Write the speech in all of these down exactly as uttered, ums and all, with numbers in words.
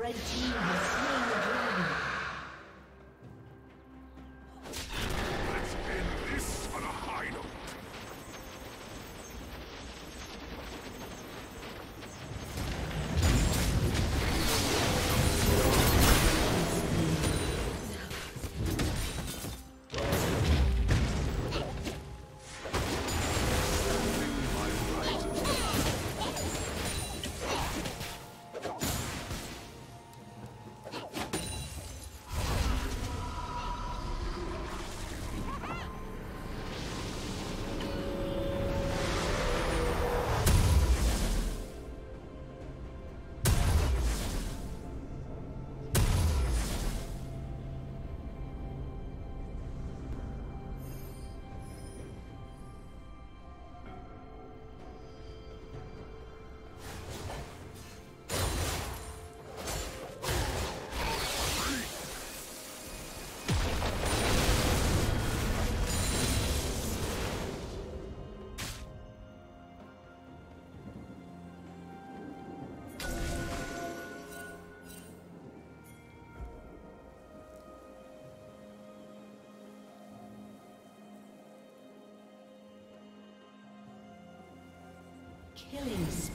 Red team has slain the dragon. Let's end this on a high note. Killing spree.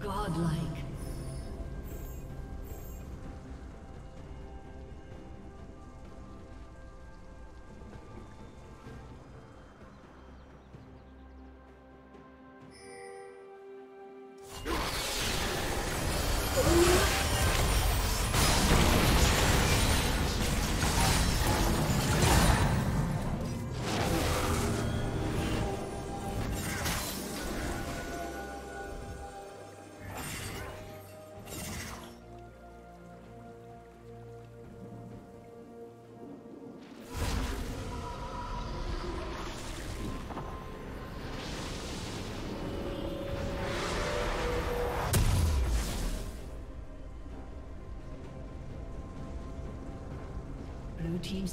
Godlike. Blue team's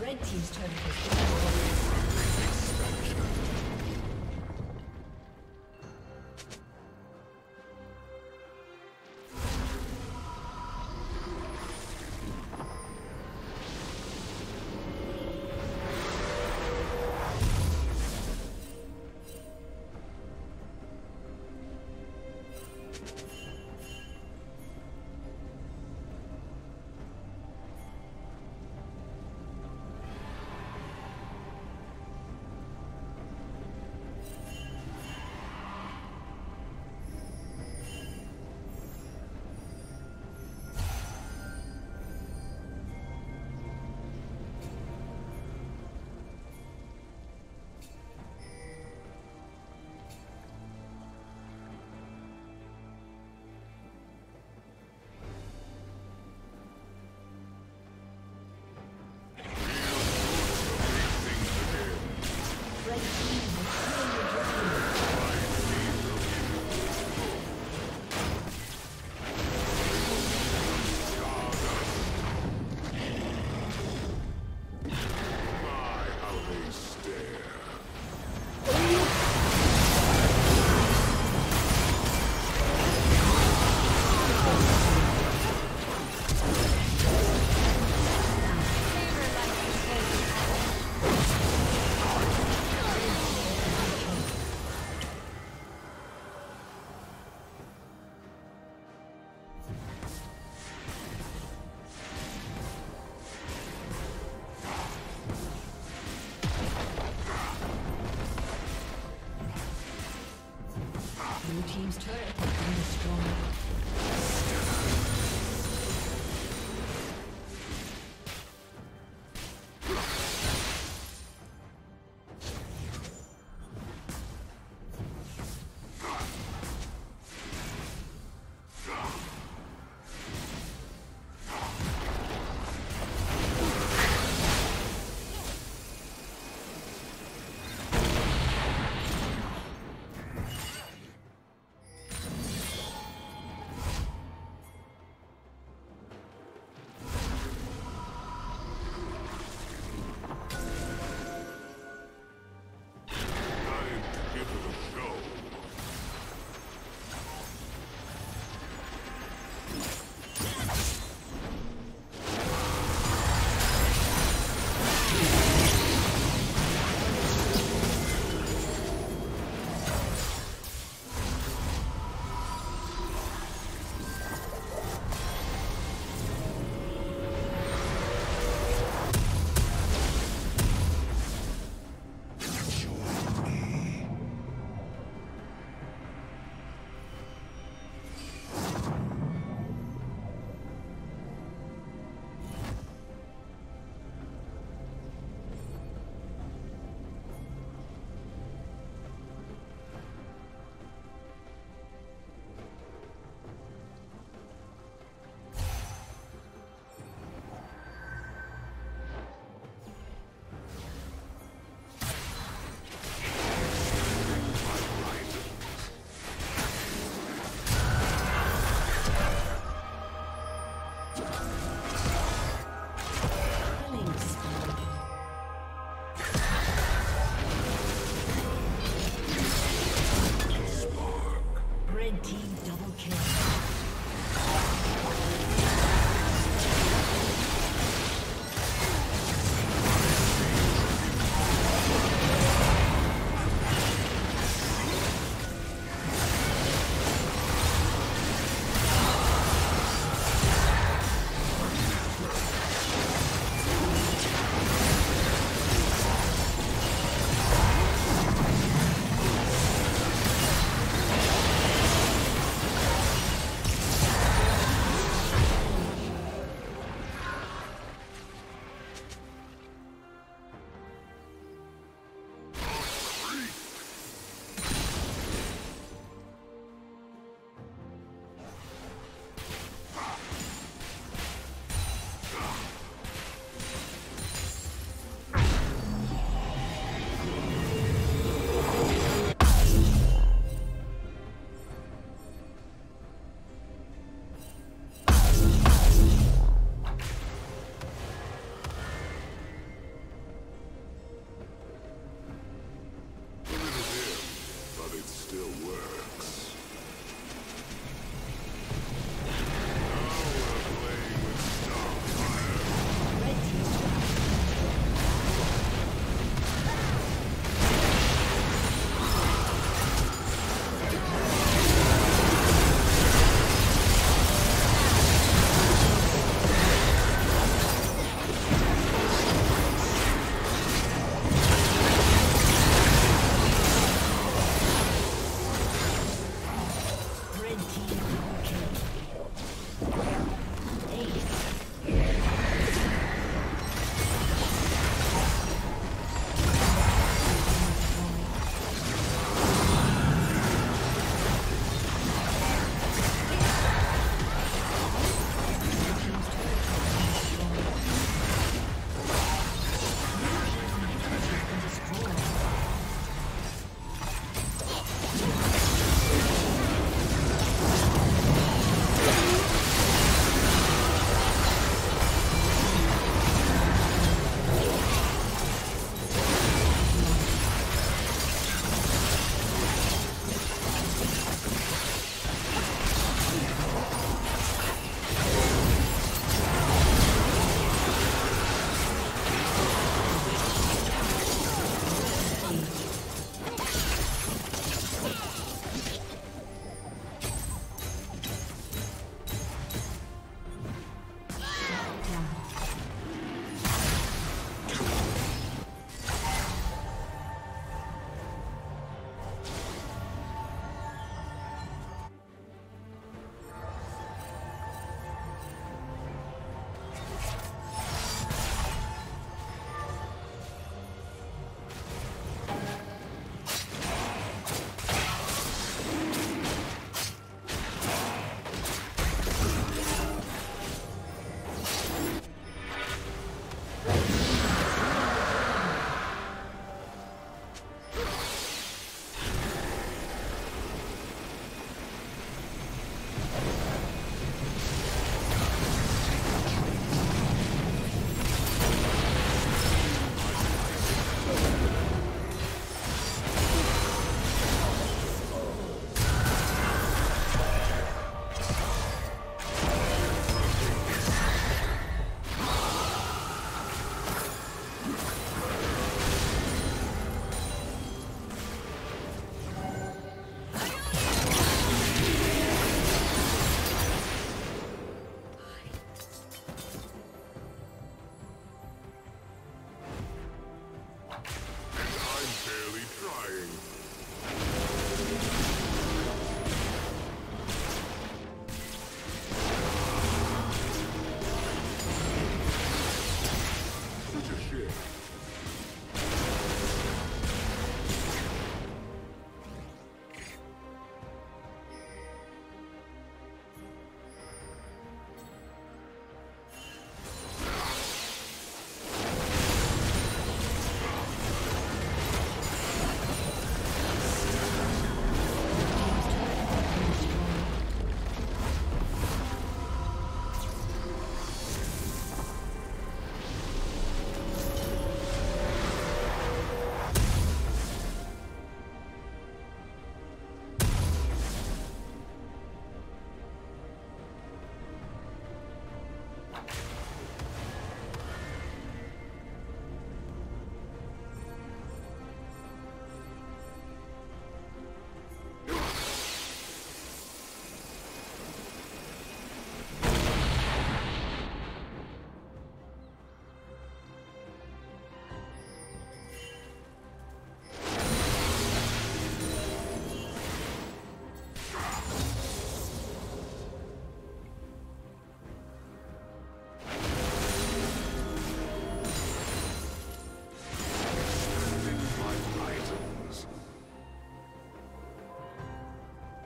Red team's turn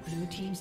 Blue team's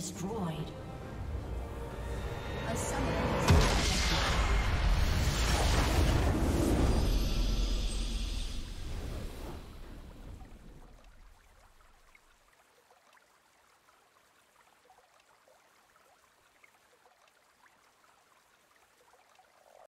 Destroyed. A summoner